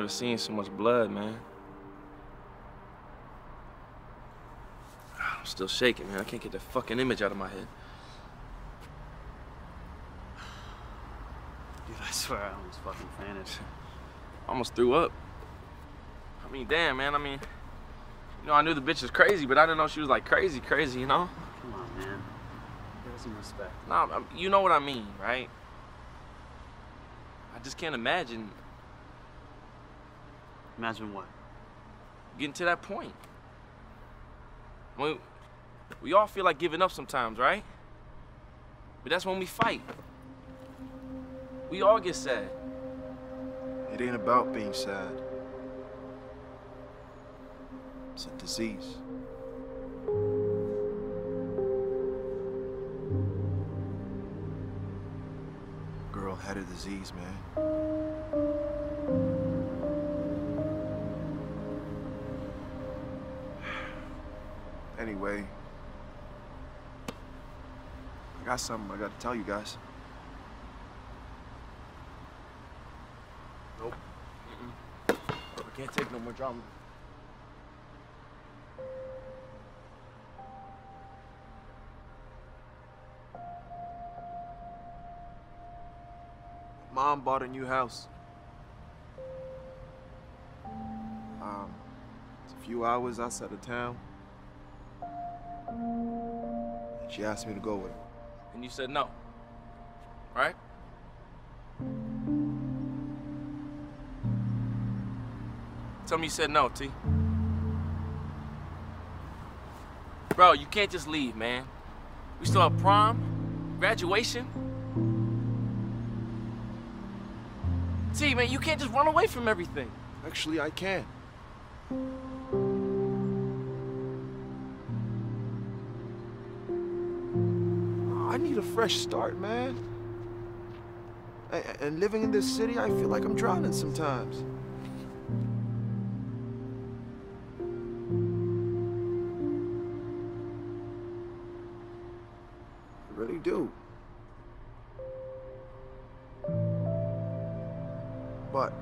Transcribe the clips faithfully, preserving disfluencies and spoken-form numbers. never seen so much blood, man. I'm still shaking, man. I can't get that fucking image out of my head. Dude, I swear I almost fucking vanished. I almost threw up. I mean, damn, man. I mean, you know, I knew the bitch was crazy, but I didn't know she was like crazy, crazy, you know? Come on, man. Give her some respect. Nah, you know what I mean, right? I just can't imagine. Imagine what? Getting to that point. We, we all feel like giving up sometimes, right? But that's when we fight. We all get sad. It ain't about being sad. It's a disease. Girl had a disease, man. Anyway, I got something I got to tell you guys. Nope. Mm-mm. I can't take no more drama. Mom bought a new house. Um, it's a few hours outside of town. She asked me to go with her. And you said no, right? Tell me you said no, T. Bro, you can't just leave, man. We still have prom, graduation. T, man, you can't just run away from everything. Actually, I can. A fresh start, man. And, and living in this city, I feel like I'm drowning sometimes. I really do. But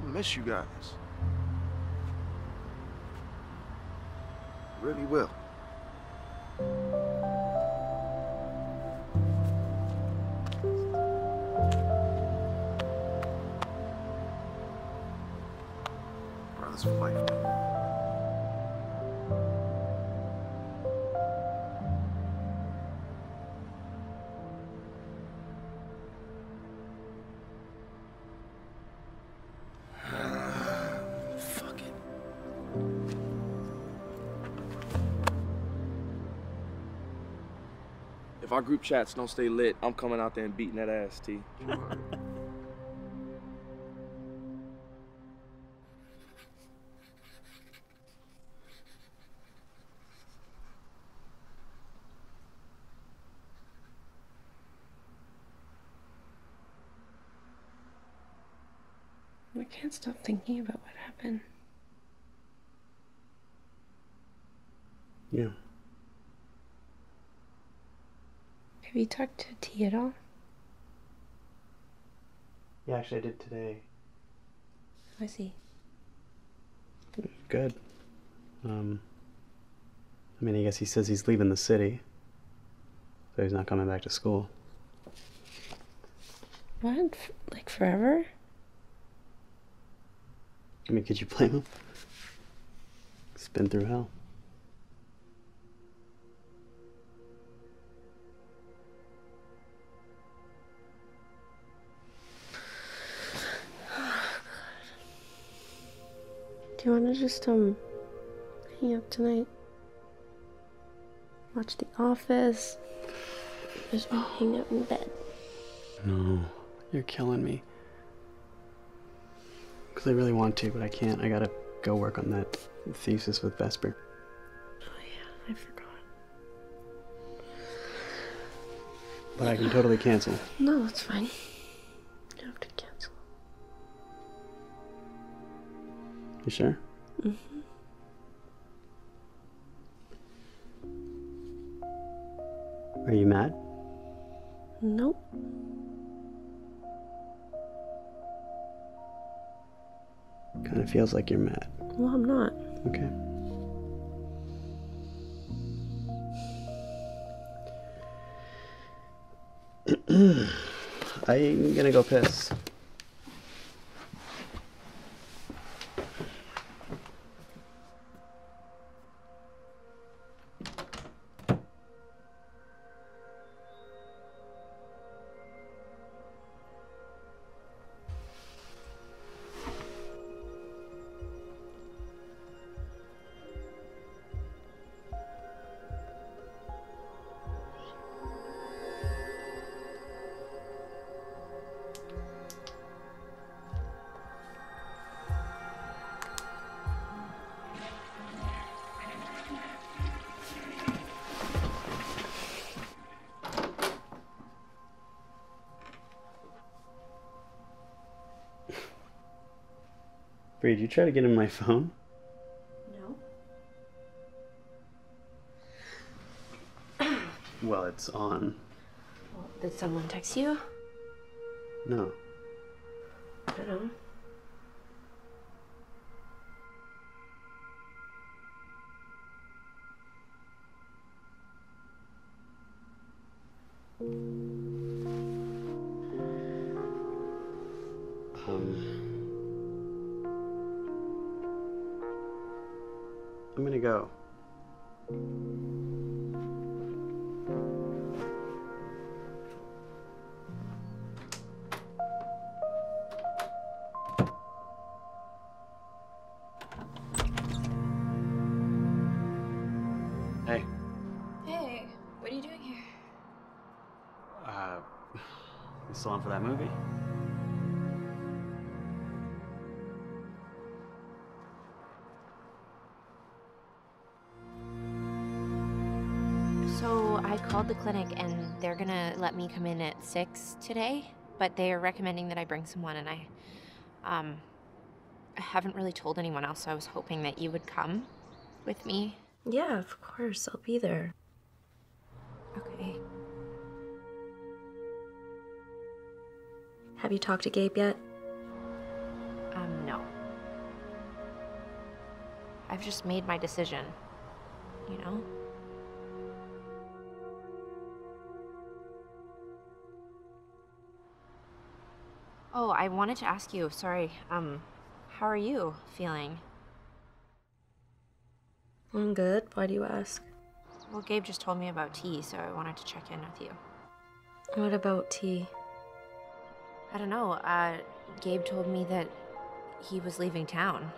I miss you guys. I really will. For life. Fuck it. If our group chats don't stay lit, I'm coming out there and beating that ass, T. I can't stop thinking about what happened. Yeah. Have you talked to T at all? Yeah, actually I did today. How is he? Good. Um, I mean, I guess he says he's leaving the city. So he's not coming back to school. What? Like forever? I mean, could you blame him? He's been through hell. Do you want to just, um, hang out tonight? Watch The Office? Just hang out in bed? No, you're killing me. Because I really want to, but I can't. I gotta go work on that thesis with Vesper. Oh yeah, I forgot. But I can totally cancel. No, that's fine. You have to cancel. You sure? Mm-hmm. Are you mad? Nope. it feels like you're mad. Well, I'm not. Okay. I'm gonna go piss. Bree, did you try to get in my phone? No. Well, it's on. Well, did someone text you? No. I don't know. I'm gonna go. Hey. Hey, what are you doing here? Uh, you still on for that movie? So I called the clinic and they're gonna let me come in at six today, but they are recommending that I bring someone, and I um, I haven't really told anyone else, so I was hoping that you would come with me. Yeah, of course, I'll be there. Okay. Have you talked to Gabe yet? Um, no. I've just made my decision, you know? Oh, I wanted to ask you, sorry, um, how are you feeling? I'm good. Why do you ask? Well, Gabe just told me about tea, so I wanted to check in with you. What about tea? I don't know. Uh, Gabe told me that he was leaving town.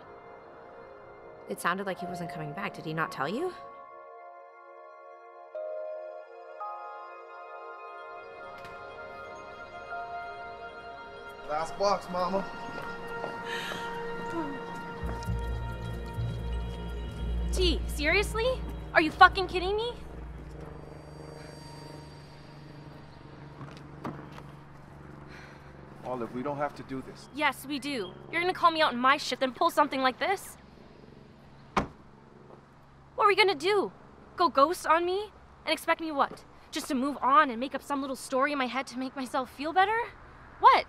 It sounded like he wasn't coming back. Did he not tell you? Last box, Mama. Gee, seriously? Are you fucking kidding me? Olive, we don't have to do this. Yes, we do. You're gonna call me out on my shit, then pull something like this? What are we gonna do? Go ghost on me? And expect me what? Just to move on and make up some little story in my head to make myself feel better? What?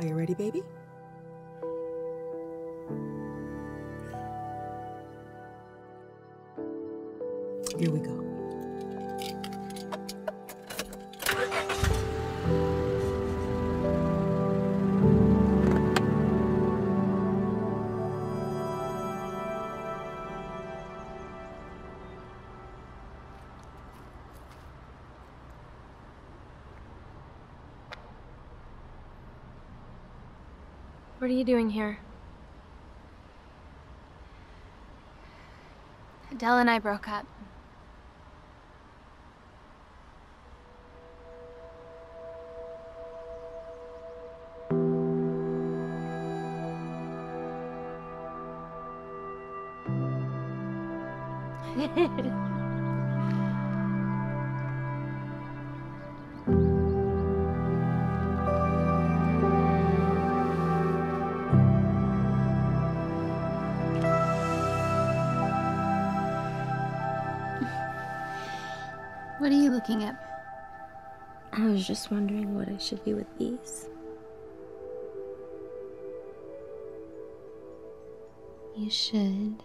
Are you ready, baby? Here we go. What are you doing here? Adele and I broke up. What are you looking at? I was just wondering what I should do with these. You should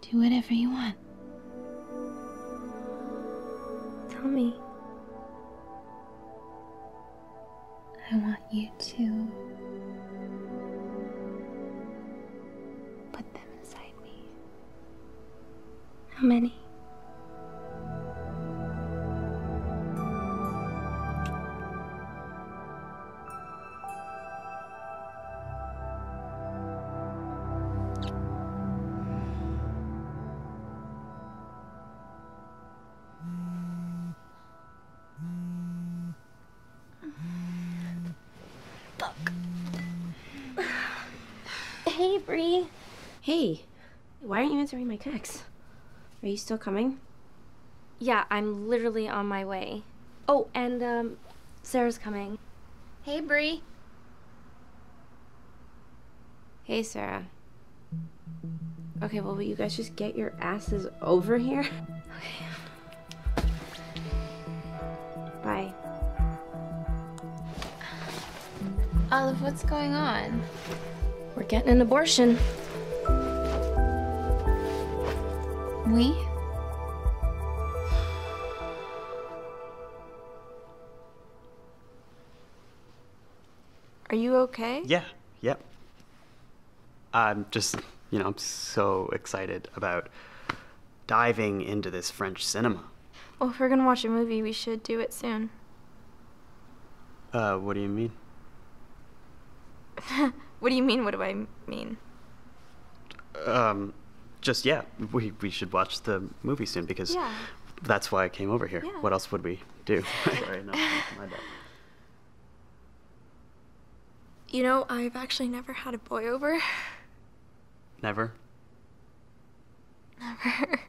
do whatever you want. Tell me. I want you to put them inside me. How many? Hey, Bree. Hey, why aren't you answering my texts? Are you still coming? Yeah, I'm literally on my way. Oh, and um, Sarah's coming. Hey, Bree. Hey, Sarah. Okay, well, will you guys just get your asses over here? Okay. Bye. Olive, what's going on? We're getting an abortion. We? Are you okay? Yeah, yep. I'm just, you know, I'm so excited about diving into this French cinema. Well, if we're gonna watch a movie, we should do it soon. Uh, what do you mean? What do you mean, what do I mean? Um, just, yeah, we, we should watch the movie soon because yeah. That's why I came over here. Yeah. What else would we do? Sorry, no, my bad. You know, I've actually never had a boy over. Never? Never.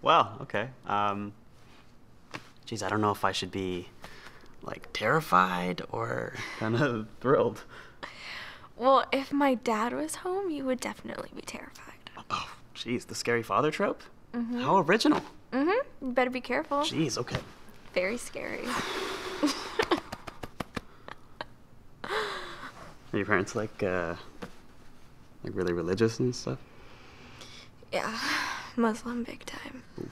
Wow, okay. Um, geez, I don't know if I should be like terrified or kind of thrilled. Well, if my dad was home, you would definitely be terrified. Oh, jeez, the scary father trope? Mm-hmm. How original. Mm-hmm. You better be careful. Jeez, okay. Very scary. Are your parents like, uh, like really religious and stuff? Yeah, Muslim big time. Ooh.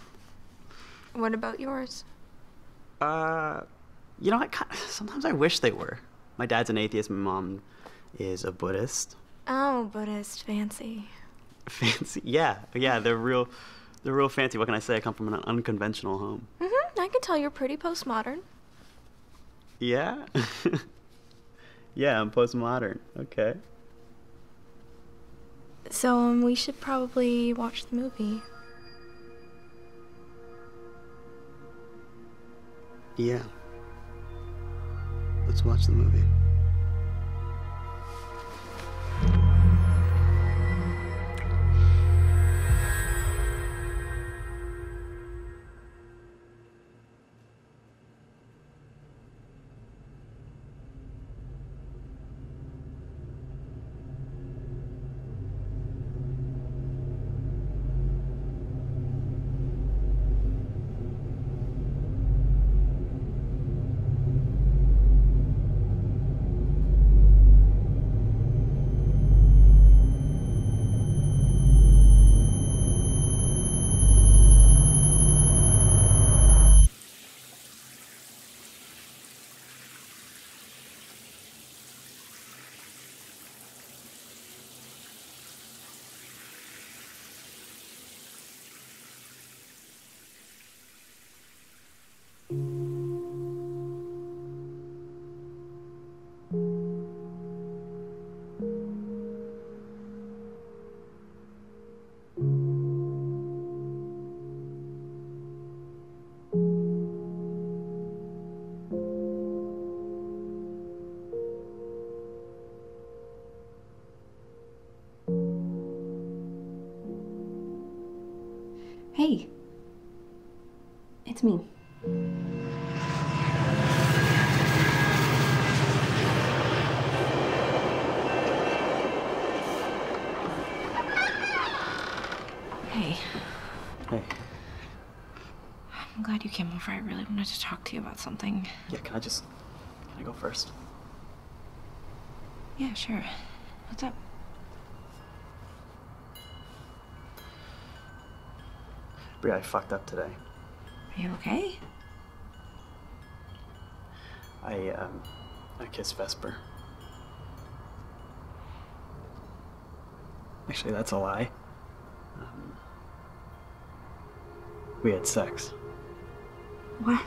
What about yours? Uh. You know, I kind of, sometimes I wish they were. My dad's an atheist, my mom is a Buddhist. Oh, Buddhist, fancy. Fancy, yeah, yeah, they're real, they're real fancy. What can I say? I come from an unconventional home. Mm-hmm, I can tell you're pretty postmodern. Yeah? Yeah, I'm postmodern, okay. So, um, we should probably watch the movie. Yeah. Let's watch the movie. Hey, it's me. Hey. Hey. I'm glad you came over. I really wanted to talk to you about something. Yeah, can I just... can I go first? Yeah, sure. What's up? Bria, I fucked up today. Are you okay? I, um... I kissed Vesper. Actually, that's a lie. Um, we had sex. What?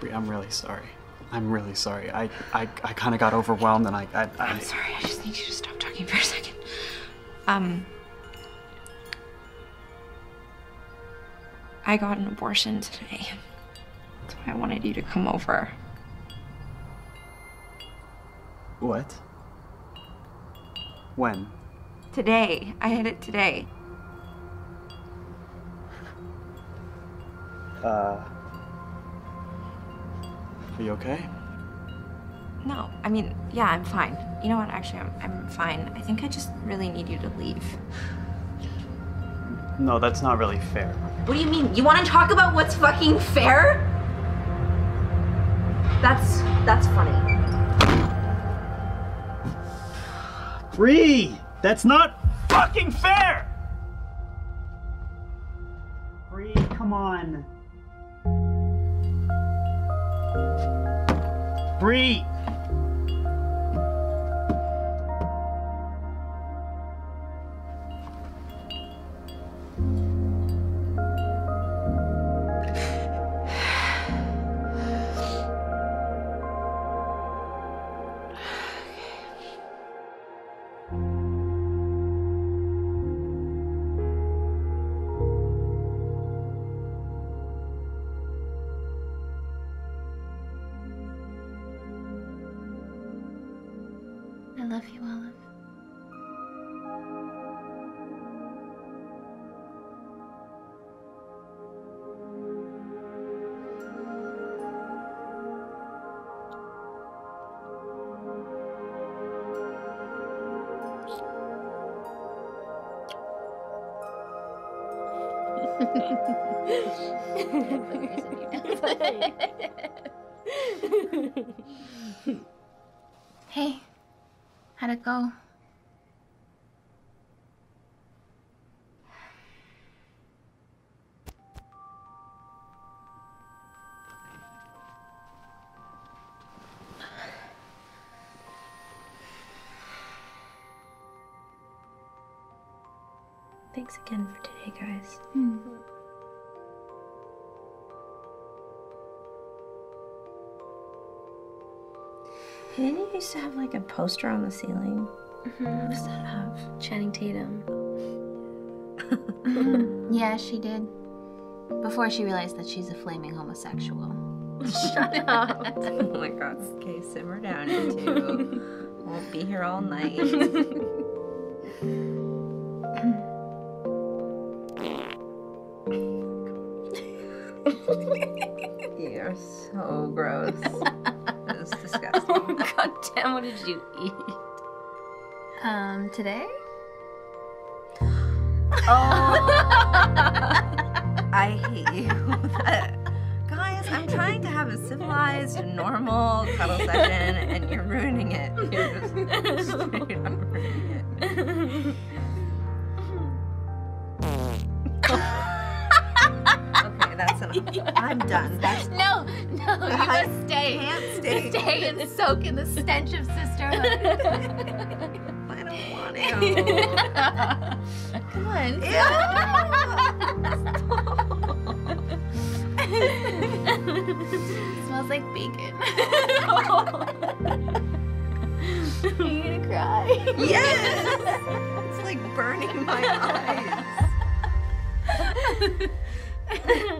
Bria, I'm really sorry. I'm really sorry. I, I, I kind of got overwhelmed and I, I, I... I'm sorry. I just need you to stop talking for a second. Um... I got an abortion today. That's why I wanted you to come over. What? When? Today. I had it today. Uh... Are you okay? No. I mean, yeah, I'm fine. You know what? Actually, I'm, I'm fine. I think I just really need you to leave. No, that's not really fair. What do you mean? You want to talk about what's fucking fair? That's... that's funny. Bree! That's not fucking fair! Bree, come on. Bree! I love you, Olive. Hey. How'd it go? Thanks again for today, guys. Mm. Didn't you used to have like a poster on the ceiling? Mm-hmm. What was that of? Channing Tatum. Mm-hmm. Yeah, she did. Before she realized that she's a flaming homosexual. Shut up! Oh my god. Okay, simmer down, you two. We'll be here all night. You are so gross. It was disgusting. Oh, god damn, what did you eat? Um, today? Oh! I hate you. Guys, I'm trying to have a civilized, normal cuddle session, and you're ruining it. You're just straight up ruining it. Okay, that's enough. I'm done. That's no! No, you I must stay. Can't stay. Stay and soak in the stench of sisterhood. I don't want to. Come on. It smells like bacon. Are you gonna cry? Yes. It's like burning my eyes.